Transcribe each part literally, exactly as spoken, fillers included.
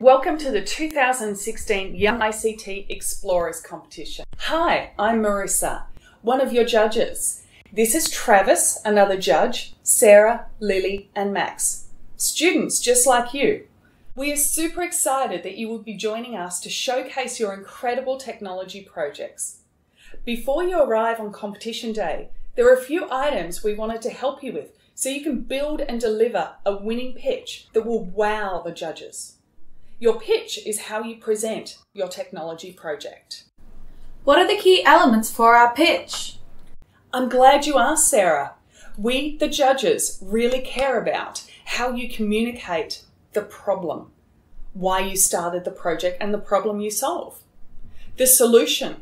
Welcome to the two thousand sixteen Young I C T Explorers Competition. Hi, I'm Marissa, one of your judges. This is Travis, another judge, Sarah, Lily, and Max. Students just like you. We are super excited that you will be joining us to showcase your incredible technology projects. Before you arrive on competition day, there are a few items we wanted to help you with so you can build and deliver a winning pitch that will wow the judges. Your pitch is how you present your technology project. What are the key elements for our pitch? I'm glad you asked, Sarah. We, the judges, really care about how you communicate the problem, why you started the project and the problem you solve, the solution,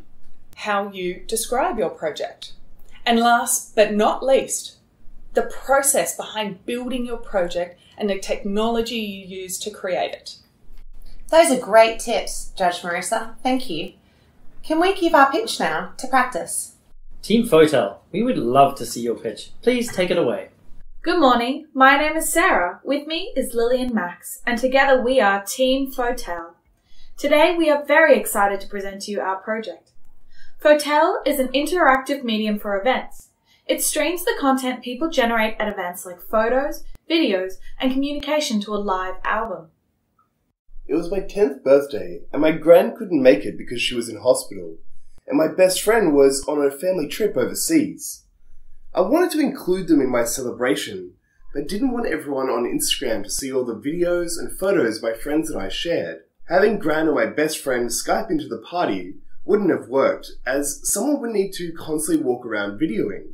how you describe your project, and last but not least, the process behind building your project and the technology you use to create it. Those are great tips, Judge Marissa. Thank you. Can we give our pitch now to practice? Team Photel, we would love to see your pitch. Please take it away. Good morning. My name is Sarah. With me is Lily and Max, and together we are Team Photel. Today we are very excited to present to you our project. Fertel is an interactive medium for events. It streams the content people generate at events like photos, videos, and communication to a live album. It was my tenth birthday, and my gran couldn't make it because she was in hospital, and my best friend was on a family trip overseas. I wanted to include them in my celebration, but didn't want everyone on Instagram to see all the videos and photos my friends and I shared. Having gran and my best friend Skype into the party wouldn't have worked, as someone would need to constantly walk around videoing.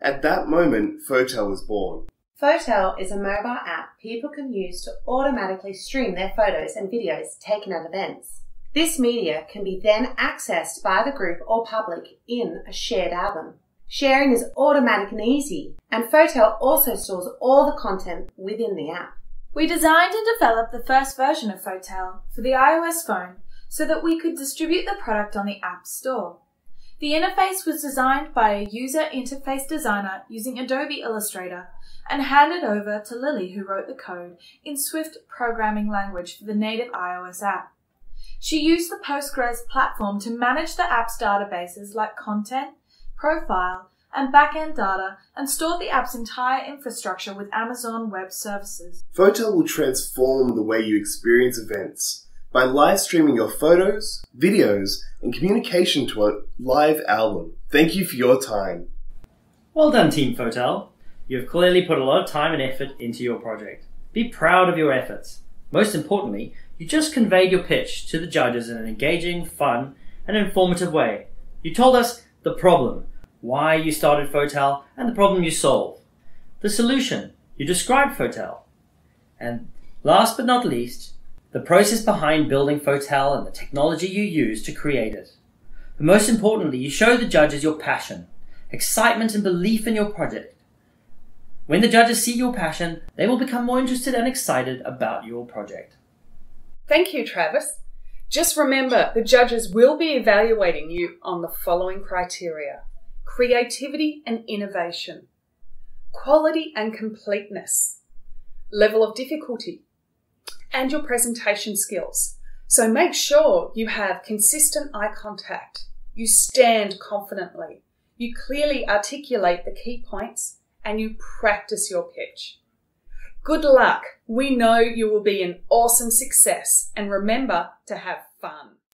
At that moment, Fertel was born. Fertel is a mobile app people can use to automatically stream their photos and videos taken at events. This media can be then accessed by the group or public in a shared album. Sharing is automatic and easy, and Fertel also stores all the content within the app. We designed and developed the first version of Fertel for the iOS phone so that we could distribute the product on the App Store. The interface was designed by a user interface designer using Adobe Illustrator and handed over to Lily, who wrote the code in Swift programming language for the native iOS app. She used the Postgres platform to manage the app's databases like content, profile, and backend data, and stored the app's entire infrastructure with Amazon Web Services. Fertel will transform the way you experience events by live streaming your photos, videos, and communication to a live album. Thank you for your time. Well done, Team Fertel. You have clearly put a lot of time and effort into your project. Be proud of your efforts. Most importantly, you just conveyed your pitch to the judges in an engaging, fun, and informative way. You told us the problem, why you started Fertel, and the problem you solved. The solution, you described Fertel. And last but not least, the process behind building Fertel and the technology you use to create it. But most importantly, you show the judges your passion, excitement and belief in your project. When the judges see your passion, they will become more interested and excited about your project. Thank you, Travis. Just remember, the judges will be evaluating you on the following criteria: creativity and innovation, quality and completeness, level of difficulty, and your presentation skills. So make sure you have consistent eye contact, you stand confidently, you clearly articulate the key points, and you practice your pitch. Good luck. We know you will be an awesome success, and remember to have fun.